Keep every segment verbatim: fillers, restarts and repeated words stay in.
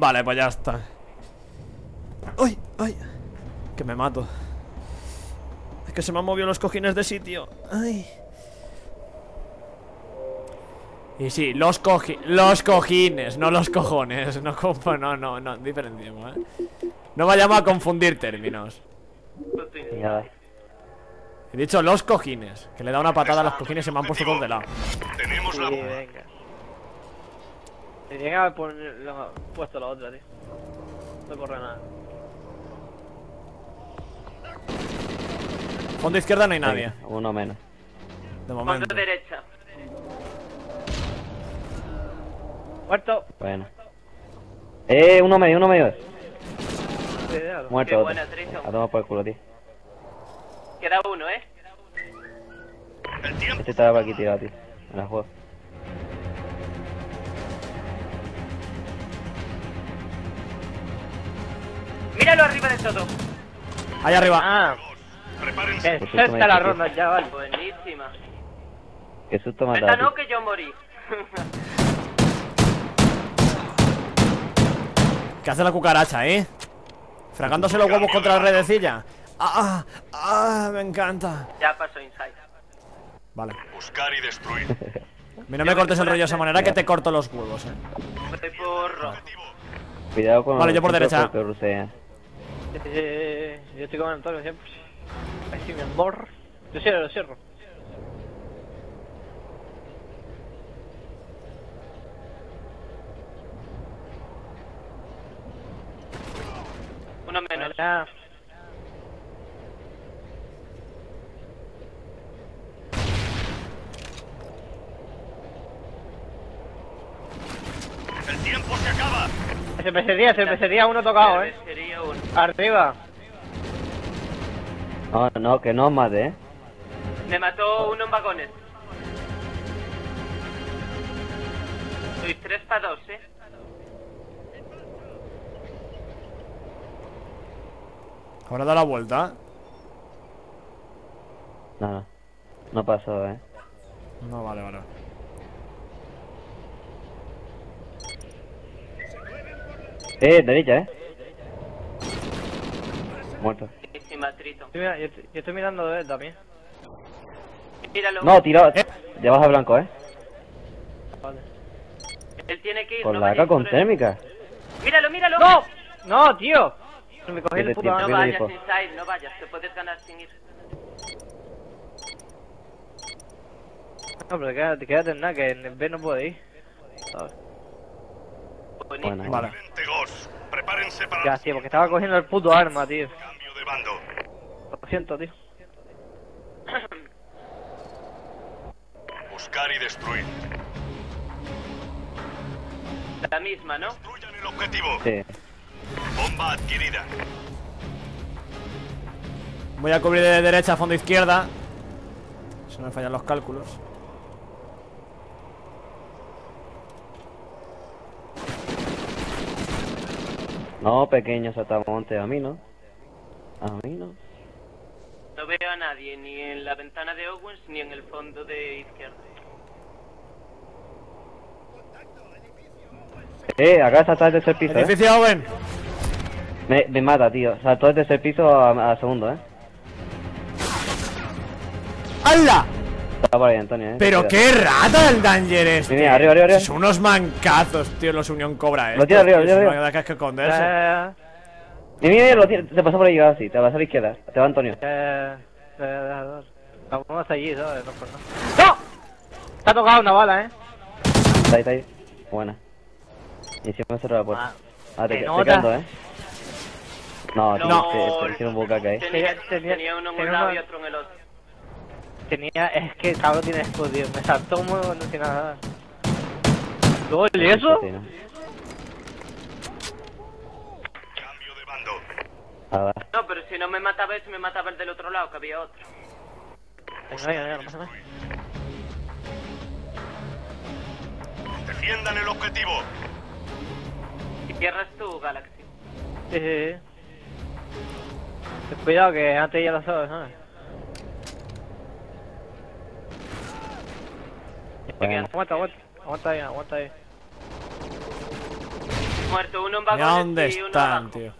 Vale, pues ya está. ¡Ay! ¡Ay! Que me mato. Es que se me han movido los cojines de sitio. ¡Ay! Y sí, los coji los cojines, no los cojones. No, no, no, no, diferenciemos, ¿eh? No vayamos a confundir términos. He dicho los cojines, que le da una patada a los cojines y se me han puesto todos de lado. Tenemos la bomba. Venga. Tenía que haber puesto la otra, tío. No corre nada. Fondo izquierda no hay nadie. Uno menos. De momento. Fondo derecha. Muerto. Bueno. Eh, uno medio, uno medio. Muerto. A tomar por el culo, tío. Queda uno, eh. Este estaba por aquí tirado, tío. Me la juego. Míralo arriba del todo. Allá arriba. Ah. Prepárense. Esta está la ronda, chaval. Buenísima. Qué susto me ha dado. Esta no, que yo morí. ¿Qué hace la cucaracha, eh? Fragándose los huevos contra la redecilla. ¡Ah! ¡Ah! ¡Me encanta! Ya pasó inside. Vale. Buscar y destruir. Mira, no me cortes el rollo de esa manera que te corto los huevos, eh. Cuidado con... Vale, yo por derecha. Eh, yo estoy con Antonio siempre. Ahí sí, mi amor. Yo cierro, lo cierro. Uno menos. Hola. El tiempo se acaba. Se pecería, se pecería uno tocado, eh. Arriba. No, no, que no mate, eh. Me mató uno en vagones. Soy tres para dos, eh. Ahora da la vuelta. No, no. No pasó, eh. No, vale, vale. Eh, derecha, eh. Muerto. Sí, mira, yo, yo estoy mirando de él también. Míralo. No, tirado. Eh. Ya vas a blanco, eh. Vale. Él tiene que ir. Con no la A K con térmica. Míralo, míralo. No, no, tío. Me cogí el puto. No vayas inside, no vayas, te puedes ganar sin ir. No, pero quédate, quédate en nada, que en B no puedo ir. Bueno, vale. Ya, tío, porque estaba cogiendo el puto arma, tío. Lo siento, tío. Buscar y destruir. La misma, ¿no? Destruyan el objetivo. Sí. Bomba adquirida. Voy a cubrir de derecha a fondo izquierda. Si no me fallan los cálculos. No, pequeños atamontes a mí, ¿no? A mí no. No veo a nadie, ni en la ventana de Owens, ni en el fondo de izquierda. Eh, acá saltó el tercer piso. ¡Edificio, eh. Owen! Me, me mata, tío. Saltó el tercer piso a, a segundo, eh. ¡Hala! Está por ahí, Antonio, eh. ¡Pero qué rata el Danger este! Mira, arriba, arriba, arriba. Son unos mancazos, tío, los Unión Cobra, eh. Lo tira arriba, arriba, arriba. No hay nada que esconderse. Eh, mira, mira, lo tira. Se pasó por ahí, así. Te vas a la izquierda. Te va, Antonio. Eh. eh Vamos hasta allí, ¿sabes? No, por no. ¡No! Te ha tocado una bala, eh. Está ahí, está ahí. Buena. Y si me cerró la puerta. Ah, te, te canto, eh. No, tío, no. Te, te hicieron boca acá, eh. Tenía, tenía, tenía uno en un lado y otro en el otro. Tenía, es que cabrón tiene escudo. Me saltó muy bueno, sin nada. ¿Gol y eso? Cambio de bando. Ah, no, pero si no me mataba ese, me mataba el del otro lado, que había otro. Venga, venga, venga, pásame. Defiendan el objetivo. Y cierras tu Galaxy. Sí, sí, sí. Cuidado que antes ya lo sabes, ¿sabes? Bueno. Aguanta, aguanta, aguanta ahí, aguanta ahí. Muerto uno en vagones. ¿Dónde están, tío?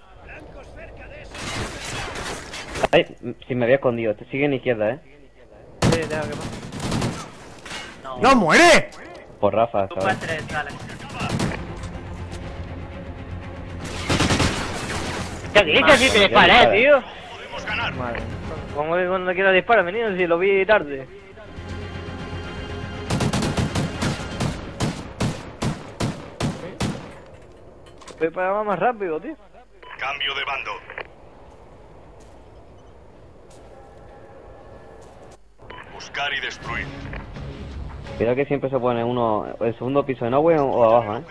Ay, si me había escondido. Te siguen izquierda, eh. Sí, tengo que no. ¡No muere! Por Rafa, cabrón. ¿Qué dices si te disparé, tío? Podemos ganar. Vale. Pongo que cuando quiera disparar, venido, si lo vi tarde. Voy para más rápido, tío. Cambio de bando. Buscar y destruir. Cuidado que siempre se pone uno el segundo piso de Nowhere o abajo, eh.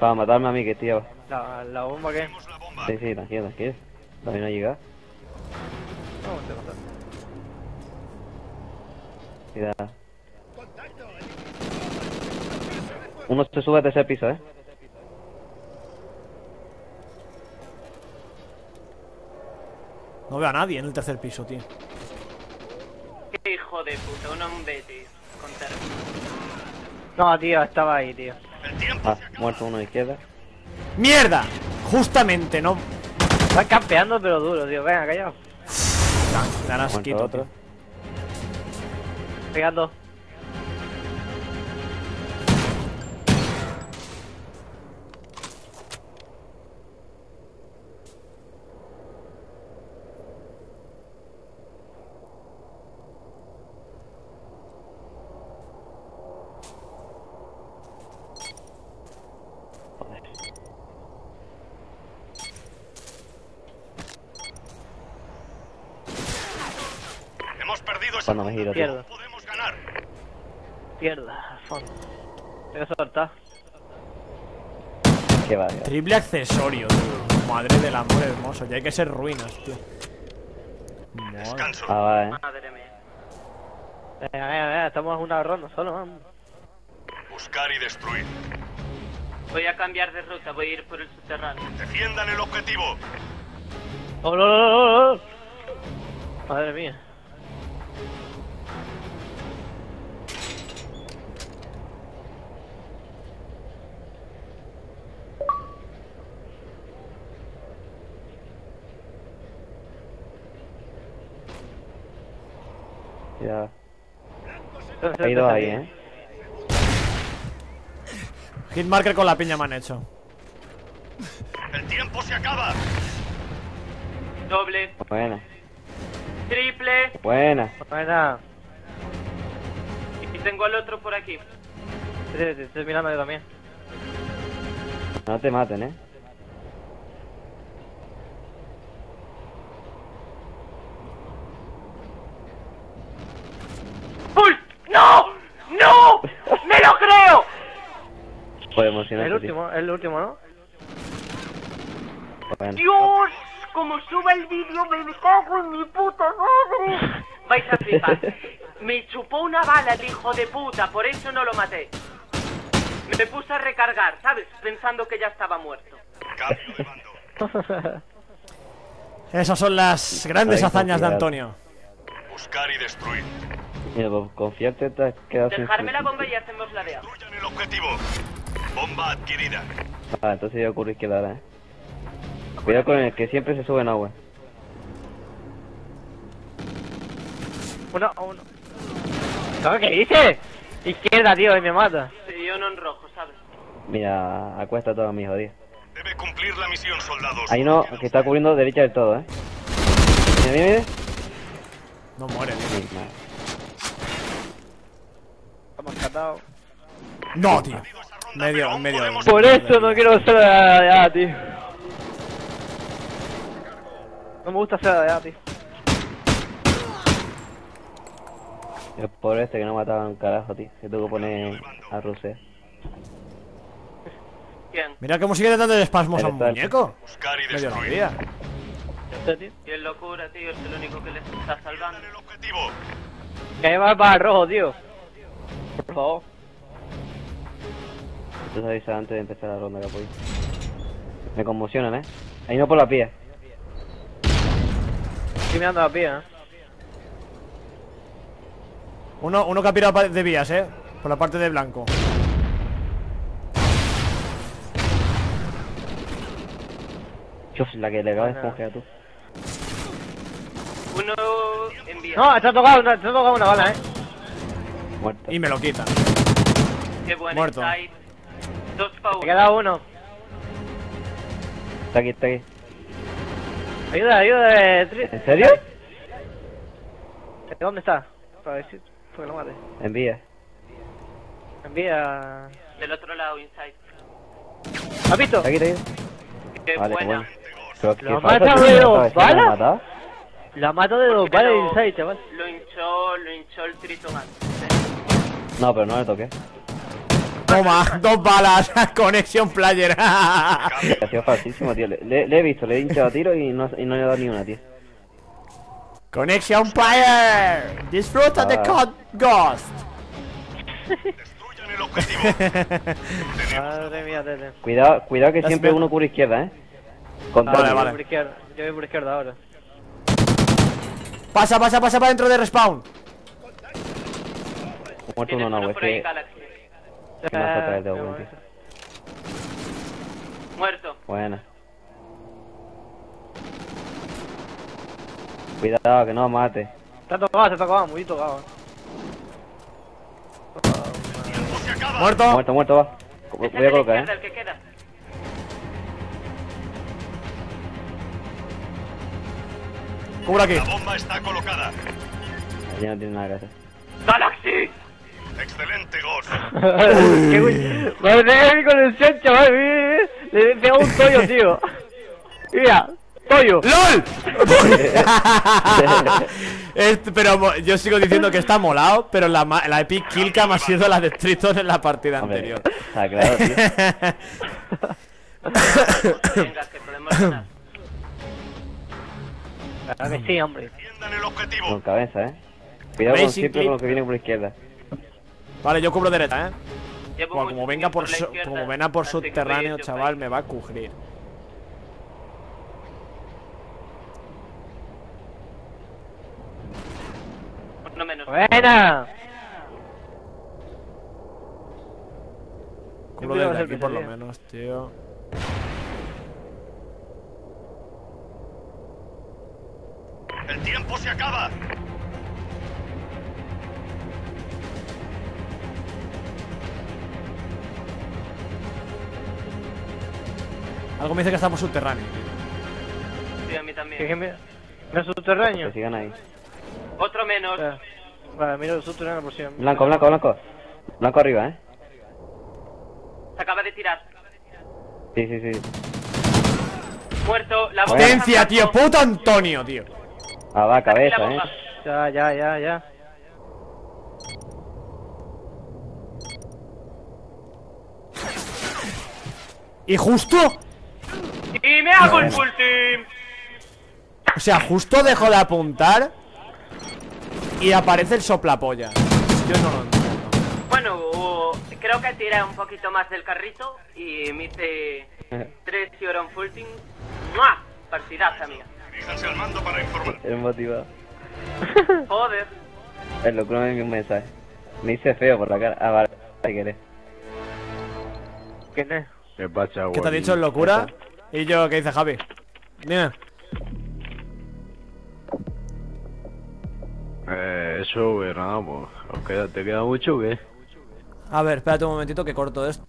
Para matarme a mí, que tío. La, la bomba que. Sí, sí, tranquilo, tranquilo. También no llega. No, te matas. Cuidado. Uno se sube a tercer piso, eh. No veo a nadie en el tercer piso, tío. Qué hijo de puta, uno en B, tío. Contar. No, tío, estaba ahí, tío. Ah, muerto uno de izquierda. ¡Mierda! Justamente, no. Está campeando, pero duro, tío. Venga, callado. Tan asquito, otro. Pegando. Cuando me giro, tío. Podemos ganar. Pierda, fondo. Te voy a soltar. Qué va, tío. Triple accesorio, tío. Madre del amor hermoso. Ya hay que ser ruinas, tío. Descanso. Ah, va, eh. Madre mía. Venga, venga, venga. Estamos en una ronda solo, vamos. Buscar y destruir. Voy a cambiar de ruta. Voy a ir por el subterráneo. Defiendan el objetivo. ¡Oh, no, no, no! Madre mía. Ya. Ha ido ahí, eh. Hitmarker con la piña me han hecho. El tiempo se acaba. Doble. Buena. Triple. Buena. Buena. Y tengo al otro por aquí. Te estoy mirando yo también. No te maten, eh. El último, el último, ¿no? Bueno. Dios, como suba el vídeo me cago en mi puta madre. Vais a flipar. Me chupó una bala el hijo de puta, por eso no lo maté. Me puse a recargar, ¿sabes? Pensando que ya estaba muerto. Cambio de mando. Esas son las grandes hazañas de Antonio. Buscar y destruir. Mira, confiarte te has quedado. Dejarme la bomba y hacemos la D A. Destruyan el objetivo. Bomba adquirida. Ah, entonces yo ocurrí que la hará, eh. Cuidado con el que siempre se sube en agua. Uno a uno. ¿Sabes qué dices? Izquierda, tío, y me mata. Sí, yo no en rojo, ¿sabes? Mira, acuesta todo, mijo, tío. Debe cumplir la misión, soldados. Hay uno que está cubriendo derecha del todo, eh. Mira, mira, mira. No muere, tío. Sí, nada. Estamos catados. No, tío. Medio, medio. Por esto no quiero hacer la de A, tío. No me gusta hacer la de A, tío. Es por este que no mataba un carajo, tío. Se tuvo que poner a Rusia. Mira cómo sigue tratando de espasmos a un muñeco. Medio la vida. Qué locura, tío. Es el único que les está salvando. Que va para el rojo, tío. Por favor. Tú sabes antes de empezar la ronda, Capoy. Me conmocionan, eh. Ahí no por la pía. Estoy mirando la pía, eh. Uno, uno que ha pirado de vías, eh. Por la parte de blanco. Chuf, la que le acabas de esponjear tú. Uno envía. No, te ha tocado una, te ha tocado una bala, eh. Muerto. Y me lo quita. Qué bueno. Muerto. Dos pa' uno. Me queda uno. Está aquí, está aquí. Ayuda, ayuda. ¿En serio? ¿Dónde está? Para decir, para que lo mate. Envía. Envía. Del otro lado, inside. ¿Has visto? Aquí, aquí. Qué vale, buena. Bueno. Lo mata de dos balas. La mato de dos balas inside, chaval. Lo hinchó, lo hinchó el Tritoman. No, pero no le toqué. Toma, dos balas, conexión player. Ha sido facilísimo, tío. Le, le, le he visto, le he hinchado a tiro y no, y no le he dado ni una, tío. Conexión player. Disfruta ah. de C O D Ghost. Destruyan el objetivo. Madre mía, tete. Cuidado, cuidado que siempre uno cubre izquierda, eh. Contra vale, vale. Yo voy por izquierda ahora. Pasa, pasa, pasa para dentro de respawn. Muerto uno, no, güey. Que... Eh, no bueno. Muerto. Buena. Cuidado, que no mate. Está tocado, está tocado, muy tocado. Oh, muerto. Muerto, muerto, va. Voy a colocar, eh. El que queda. Cubra aquí. La bomba está colocada. Allí no tiene nada que hacer. ¡Galaxy! ¡Excelente, Ghost! ¡Qué güey! ¡Madre mi conexión, chaval! Le he pegado un toyo, tío. Mira, toyo. ¡LOL! Pero yo sigo diciendo que está molado, pero la, la epic killcam ha sido la de Triton en la partida Hombre, anterior. Está claro, tío. Venga, que podemos ganar. Claro que sí, hombre. Con cabeza, eh. Cuidado con siempre con los que vienen por izquierda. Vale, yo cubro derecha, eh. Como, como venga por, so, como venga por subterráneo, chaval, me va a cubrir. No menos. ¡Buena! Cubro desde aquí por lo menos, tío. ¡El tiempo se acaba! Algo me dice que estamos subterráneos. Sí, a mí también. ¿Mira los subterráneos? Que sigan ahí. Otro menos. Ah, vale, mira los subterráneos por si... Blanco, blanco, blanco. Blanco arriba, eh. Se acaba de tirar. Sí, sí, sí. Muerto. La potencia, tío. Puto Antonio, tío. Ah, va, cabeza, eh. Ya, ya, ya, ya. Y justo... Y me hago el full team. O sea, justo dejo de apuntar y aparece el soplapollas. Yo no lo entiendo. Bueno, creo que tiré un poquito más del carrito y me hice tres y ahora un full team. ¡Mua! Partidaza mía. Fíjense al mando para informar. Eres motivado. Joder. Es lo que no me envió un mensaje. Me hice feo por la cara. Ah, vale. Ahí querés. ¿Qué te? ¿Qué pasa, güey? ¿Qué te ha dicho en locura? ¿Y yo qué dice Javi? Dime. Eh, eso, güey, nada, pues. ¿Te queda mucho o qué? A ver, espérate un momentito que corto esto.